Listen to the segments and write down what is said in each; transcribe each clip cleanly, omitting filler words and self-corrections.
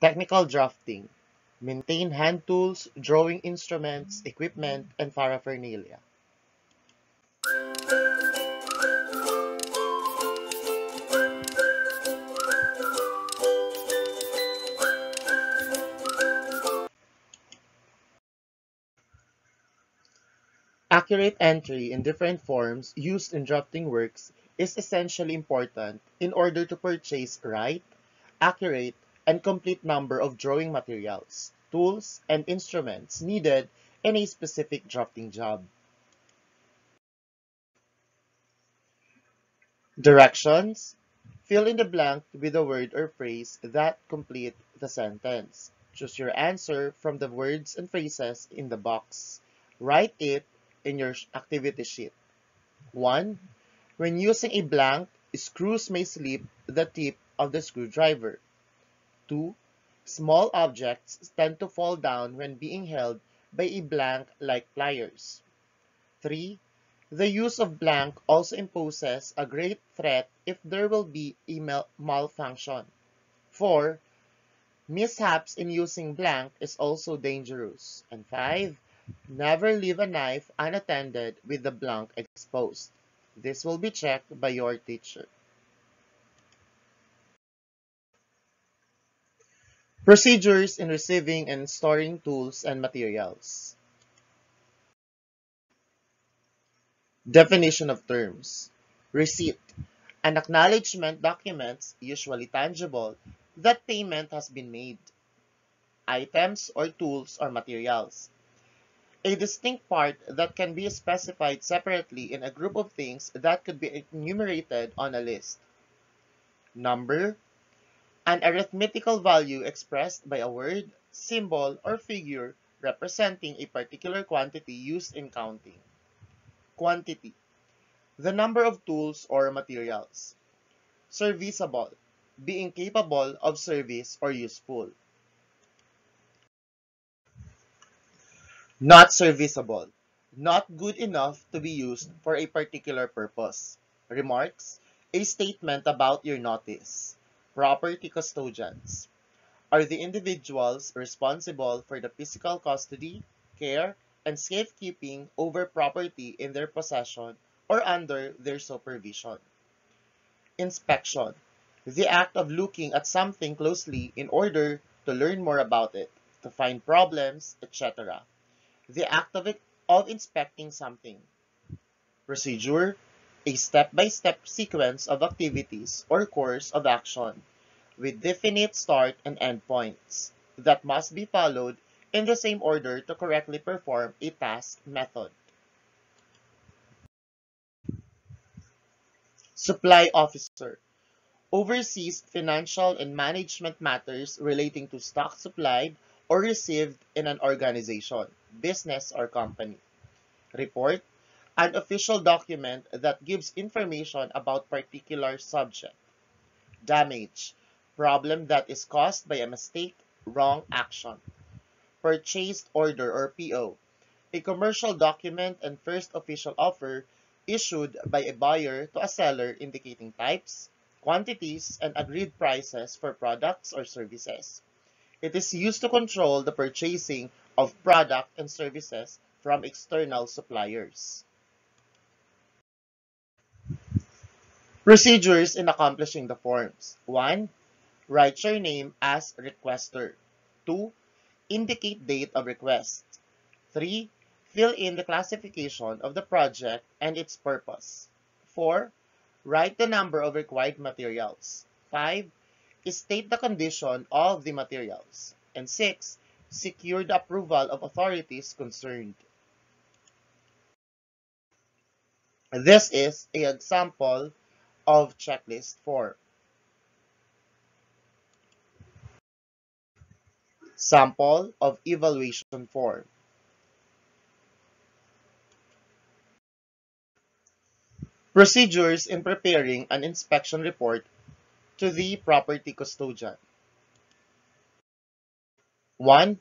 Technical drafting. Maintain hand tools, drawing instruments, equipment, and paraphernalia. Accurate entry in different forms used in drafting works is essentially important in order to purchase right, accurate, and complete number of drawing materials, tools, and instruments needed in a specific drafting job. Directions. Fill in the blank with a word or phrase that complete the sentence. Choose your answer from the words and phrases in the box. Write it in your activity sheet. 1. When using a blank, screws may slip the tip of the screwdriver. 2. Small objects tend to fall down when being held by a blank like pliers. 3. The use of blank also imposes a great threat if there will be a malfunction. 4. Mishaps in using blank is also dangerous. And 5. Never leave a knife unattended with the blank exposed. This will be checked by your teacher. Procedures in receiving and storing tools and materials. Definition of terms. Receipt. An acknowledgement document, usually tangible, that payment has been made. Items or tools or materials. A distinct part that can be specified separately in a group of things that could be enumerated on a list. Number. An arithmetical value expressed by a word, symbol, or figure representing a particular quantity used in counting. Quantity. The number of tools or materials. Serviceable. Being capable of service or useful. Not serviceable. Not good enough to be used for a particular purpose. Remarks. A statement about your notice. Property custodians are the individuals responsible for the physical custody, care, and safekeeping over property in their possession or under their supervision. Inspection, the act of looking at something closely in order to learn more about it, to find problems, etc. The act of inspecting something. Procedure, a step-by-step sequence of activities or course of action with definite start and end points that must be followed in the same order to correctly perform a task method. Supply officer oversees financial and management matters relating to stock supplied or received in an organization, business, or company. Report, an official document that gives information about particular subject. Damage, problem that is caused by a mistake, wrong action. Purchase order or PO, a commercial document and first official offer issued by a buyer to a seller indicating types, quantities, and agreed prices for products or services. It is used to control the purchasing of product and services from external suppliers. Procedures in accomplishing the forms. 1. Write your name as requester. 2. Indicate date of request. 3. Fill in the classification of the project and its purpose. 4. Write the number of required materials. 5. State the condition of the materials. And 6. Secure the approval of authorities concerned. This is an example of checklist form. Sample of evaluation form. Procedures in preparing an inspection report to the property custodian. 1.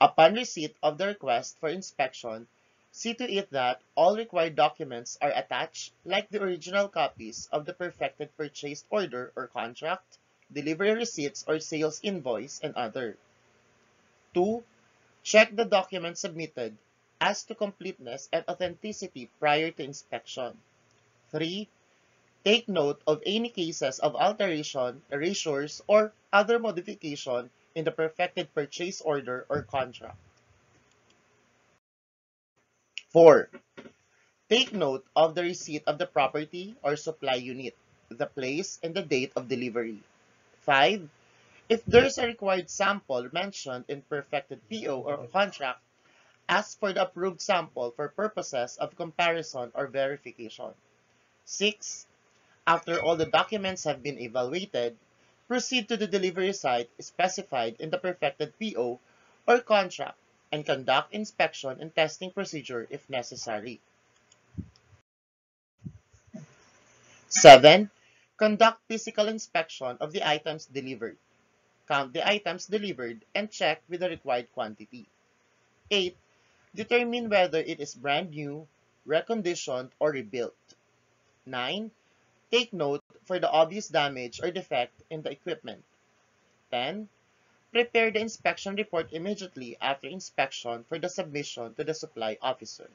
Upon receipt of the request for inspection, see to it that all required documents are attached like the original copies of the perfected purchase order or contract, delivery receipts or sales invoice, and other. 2. Check the document submitted as to completeness and authenticity prior to inspection. 3. Take note of any cases of alteration, erasures, or other modification in the perfected purchase order or contract. 4. Take note of the receipt of the property or supply unit, the place, and the date of delivery. 5. If there is a required sample mentioned in perfected PO or contract, ask for the approved sample for purposes of comparison or verification. 6. After all the documents have been evaluated, proceed to the delivery site specified in the perfected PO or contract and conduct inspection and testing procedure if necessary. 7. Conduct physical inspection of the items delivered. Count the items delivered and check with the required quantity. 8. Determine whether it is brand new, reconditioned, or rebuilt. 9. Take note for the obvious damage or defect in the equipment. 10. Prepare the inspection report immediately after inspection for the submission to the supply officer.